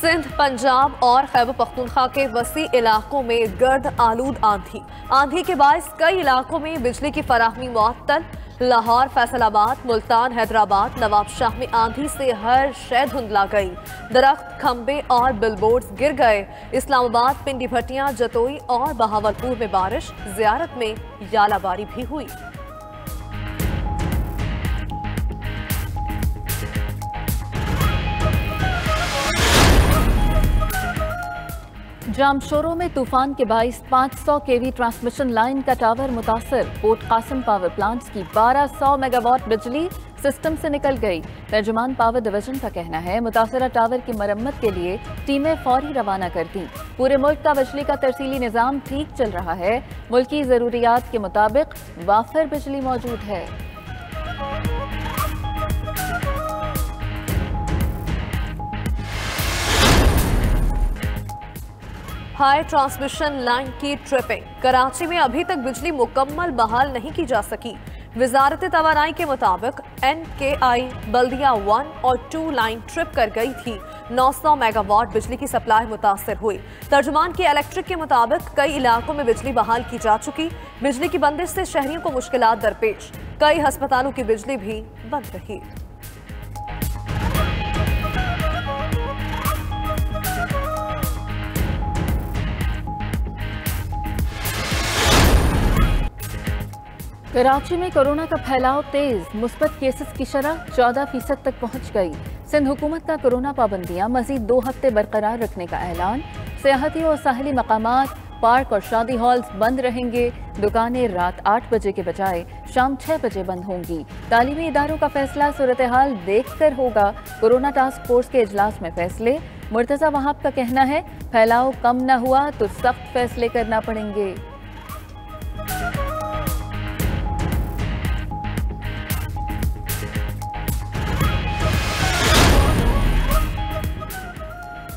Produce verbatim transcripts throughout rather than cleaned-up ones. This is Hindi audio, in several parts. सिंध, पंजाब और खैबर पख्तूनख्वा के वसी इलाकों में गर्द आलूद आंधी आंधी के बायस कई इलाकों में बिजली की फराहमी मुअत्तल। लाहौर, फैसलाबाद, मुल्तान, हैदराबाद, नवाबशाह में आंधी से हर शय धुंधला गई। दरख्त, खंबे और बिलबोर्ड्स गिर गए। इस्लामाबाद, पिंडी भटिया, जतोई और बहावलपुर में बारिश। जियारत में यालाबारी भी हुई। जामशोरों में तूफान के बाईस पाँच सौ केवी ट्रांसमिशन लाइन का टावर मुतासर। पोर्ट कासिम पावर प्लांट की बारह सौ मेगावाट बिजली सिस्टम से निकल गई। तर्जुमान पावर डिवीजन का कहना है मुतासरा टावर की मरम्मत के लिए टीमें फौरी रवाना कर दी। पूरे मुल्क का बिजली का तरसीली निज़ाम ठीक चल रहा है। मुल्की ज़रूरियात के मुताबिक वाफर बिजली मौजूद है। हाई ट्रांसमिशन लाइन की ट्रिपिंग। कराची में अभी तक बिजली मुकम्मल बहाल नहीं की जा सकी। वजारत तवानाई के मुताबिक N K I Baldia one और टू लाइन ट्रिप कर गई थी। नौ सौ मेगावाट बिजली की सप्लाई मुतासर हुई। तर्जुमान के इलेक्ट्रिक के मुताबिक कई इलाकों में बिजली बहाल की जा चुकी। बिजली की बंदिश से शहरियों को मुश्किलात दरपेश। कई हस्पतालों की बिजली भी बंद रही। कराची में कोरोना का फैलाव तेज। मुस्बत केसेस की शरह चौदह फीसद तक पहुँच गई। सिंध हुकूमत का कोरोना पाबंदियाँ मजीद दो हफ्ते बरकरार रखने का ऐलान। सियाहती और साहली मकामात, पार्क और शादी हॉल्स बंद रहेंगे। दुकानें रात आठ बजे के बजाय शाम छः बजे बंद होंगी। तालीमी इदारों का फैसला सूरत हाल देख कर होगा। कोरोना टास्क फोर्स के इजलास में फैसले। मुर्तज़ा वहाब का कहना है फैलाव कम न हुआ तो सख्त फैसले करना पड़ेंगे।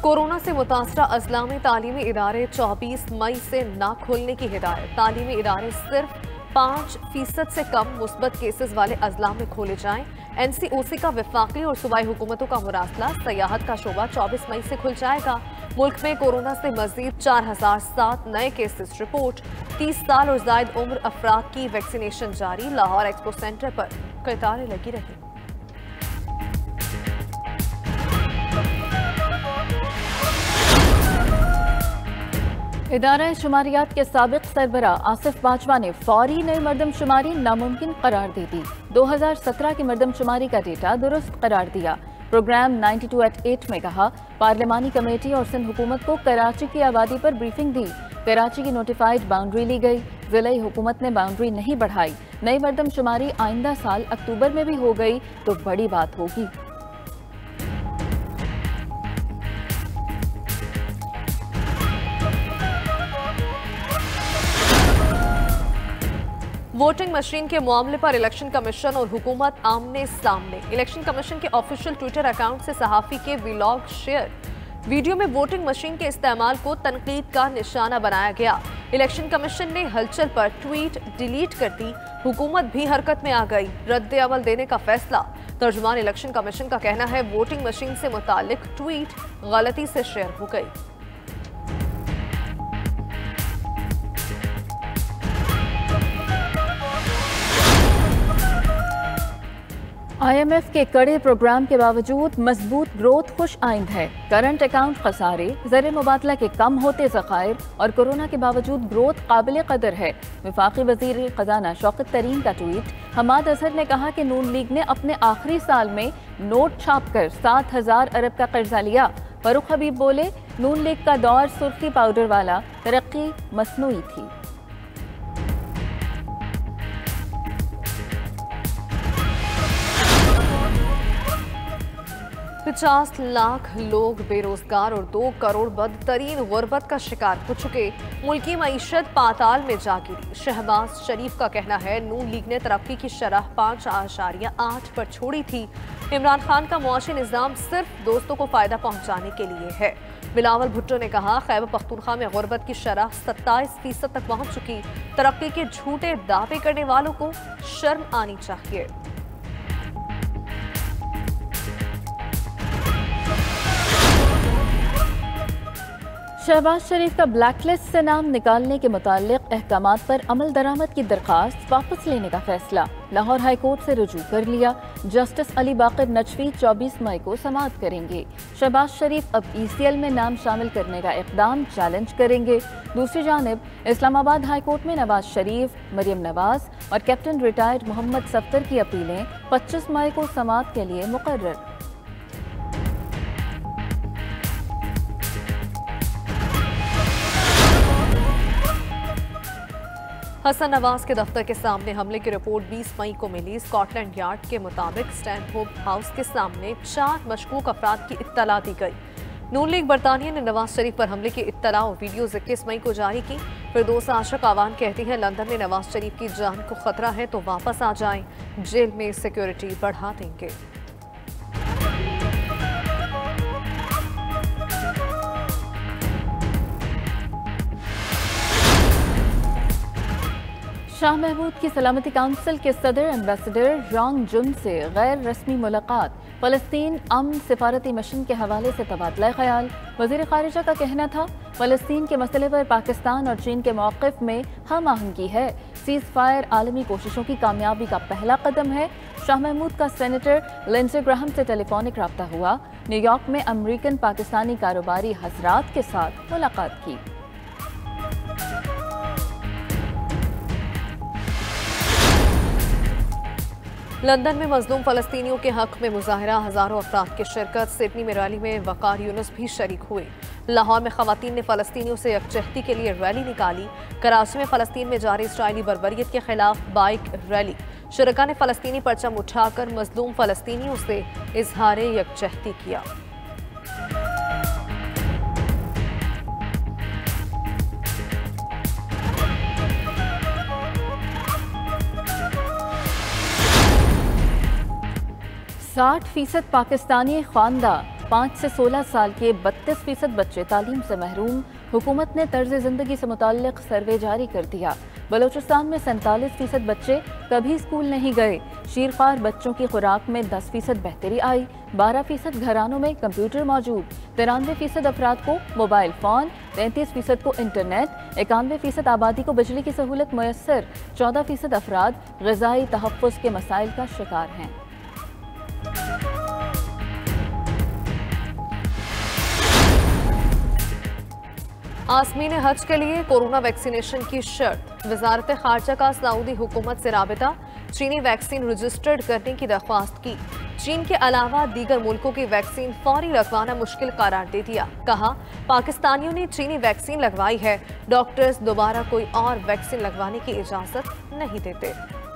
कोरोना से मुतासरा अजला में तालीमी इदारे चौबीस मई से ना खोलने की हिदायत। तालीमी इदारे सिर्फ पाँच फीसद से कम मुस्बत केसेस वाले अजला में खोले जाएं। एन सी ओ सी का वफाकी और सूबाई हुकूमतों का मुरासला। सियाहत का शोबा चौबीस मई से खुल जाएगा। मुल्क में कोरोना से मजीद चार हज़ार सात नए केसेस रिपोर्ट। तीस साल और जायद उम्र अफराद की वैक्सीनेशन जारी। लाहौर एक्सपो सेंटर पर कतारें लगी रही। इदारा शुमारियात के साबिक सरबरा आसिफ बाजवा ने फौरी नई मरदमशुमारी नामुमकिन करार दे दी। दो हज़ार सत्रह की मरदमशुमारी का डेटा दुरुस्त करार दिया। प्रोग्राम बानवे एट में कहा पार्लिमानी कमेटी और सिंध हुकूमत को कराची की आबादी पर ब्रीफिंग दी। कराची की नोटिफाइड बाउंड्री ली गई। जिले हुकूमत ने बाउंड्री नहीं बढ़ाई। नई मरदमशुमारी आइंदा साल अक्टूबर में भी हो गई तो बड़ी बात होगी। वोटिंग मशीन के मामले पर इलेक्शन कमीशन और हुकूमत आमने सामने। इलेक्शन कमीशन के ऑफिशियल ट्विटर अकाउंट से सहाफ़ी के व्लॉग शेयर वीडियो में वोटिंग मशीन के इस्तेमाल को तनकीद का निशाना बनाया गया। इलेक्शन कमीशन ने हलचल पर ट्वीट डिलीट कर दी। हुकूमत भी हरकत में आ गई। रद्द अमल देने का फैसला। तर्जुमान इलेक्शन कमीशन का कहना है वोटिंग मशीन से मुतालिक ट्वीट गलती से शेयर हो गई। आई एम एफ के कड़े प्रोग्राम के बावजूद मजबूत ग्रोथ खुश आइंद है। करंट अकाउंट खसारे, ज़र मुबादला के कम होते ज़खायर और कोरोना के बावजूद ग्रोथ काबिल कदर है। वफाकी वज़ीर खजाना शौकत तरीन का ट्वीट। हमाद अजहर ने कहा कि नून लीग ने अपने आखिरी साल में नोट छाप कर सात हज़ार अरब का कर्जा लिया। फरूख हबीब बोले नून लीग का दौर सुर्खी पाउडर वाला, तरक्की मसनूई थी। पचास लाख लोग बेरोजगार और दो करोड़ बदतरीन गुर्बत का शिकार हो चुके। मुल्की मईशत पाताल में जा गिरी। शहबाज शरीफ का कहना है नून लीग ने तरक्की की शरह पाँच आशारिया आठ पर छोड़ी थी। इमरान खान का मुआशी निज़ाम सिर्फ दोस्तों को फ़ायदा पहुंचाने के लिए है। बिलावल भुट्टो ने कहा खैबर पख्तूनख्वा में गुर्बत की शरह सत्ताईस फीसद तक पहुँच चुकी। तरक्की के झूठे दावे करने वालों को शर्म आनी चाहिए। शहबाज शरीफ का ब्लैकलिस्ट से नाम निकालने के मुतालिक अहकामात पर अमल दरामद की दरख्वास्त वापस लेने का फैसला लाहौर हाई कोर्ट से रुजू कर लिया। जस्टिस अली बाक़िर नजवी चौबीस मई को समाअत करेंगे। शहबाज शरीफ अब ई सी एल में नाम शामिल करने का इकदाम चैलेंज करेंगे। दूसरी जानब इस्लामाबाद हाई कोर्ट में नवाज शरीफ, मरियम नवाज और कैप्टन रिटायर्ड मोहम्मद सफदर की अपीलें पच्चीस मई को समाअत के लिए मुकर्रर। हसन नवाज के दफ्तर के सामने हमले की रिपोर्ट बीस मई को मिली। स्कॉटलैंड यार्ड के मुताबिक स्टैनहोप हाउस के सामने चार मशकूक अफराद की इत्तला दी गई। नून लीग बरतानिया ने नवाज शरीफ पर हमले की इत्तला और वीडियोज इक्कीस मई को जारी की। फिर दोस्त आशा कावान कहती हैं लंदन में नवाज शरीफ की जान को खतरा है तो वापस आ जाएं, जेल में सिक्योरिटी बढ़ा देंगे। शाह महमूद की सलामती काउंसिल के सदर एम्बेसडर रोंग जुन से गैर रस्मी मुलाकात। फलस्तीन अमन सिफारती मिशन के हवाले से तबादला ख्याल। वजीर खारिजा का कहना था फलस्तीन के मसले पर पाकिस्तान और चीन के मौक़िफ़ में हम आहंगी है। सीज़ फायर आलमी कोशिशों की कामयाबी का पहला कदम है। शाह महमूद का सेनेटर लिंडसे ग्राहम से टेलीफोनिक रब्ता हुआ। न्यूयॉर्क में अमरीकन पाकिस्तानी कारोबारी हजरात के साथ मुलाकात की। लंदन में मजलूम फलस्तीनियों के हक में मुजाहरा, हजारों अफराद की शिरकत। सिडनी में रैली में वकार यूनिस भी शरीक हुए। लाहौर में खवातीन ने फलस्तीनियों से यकजहती के लिए रैली निकाली। कराची में फलस्तीन में जारी इसराइली बर्बरियत के खिलाफ बाइक रैली। शुरका ने फलस्तीनी परचम उठाकर मजलूम फलस्तीनियों से इजहार यकजहती किया। साठ फीसद पाकिस्तानी खानदा, पाँच से सोलह साल के बत्तीस फीसद बच्चे तालीम से महरूम। हुकूमत ने तर्ज ज़िंदगी से मुतालिक सर्वे जारी कर दिया। बलूचिस्तान में सैंतालीस फीसद बच्चे कभी स्कूल नहीं गए। शीरख्वार बच्चों की खुराक में दस फीसद बेहतरी आई। बारह फीसद घरानों में कंप्यूटर मौजूद। तिरानवे फीसद अफराद को मोबाइल फ़ोन, तैंतीस फीसद को इंटरनेट, इक्यानवे फीसद आबादी को बिजली की सहूलत मैसर। चौदह फीसद अफराद ग़िज़ाई तहफ़्फ़ुज़ के मसाइल का शिकार हैं। आज़मीन हज के लिए कोरोना वैक्सीनेशन की शर्त। वजारत खारजा का सऊदी हुकूमत से राबिता। चीनी वैक्सीन रजिस्टर्ड करने की दरख्वास्त की। चीन के अलावा दीगर मुल्कों की वैक्सीन फौरी लगवाना मुश्किल करार दे दिया। कहा पाकिस्तानियों ने चीनी वैक्सीन लगवाई है, डॉक्टर्स दोबारा कोई और वैक्सीन लगवाने की इजाज़त नहीं देते।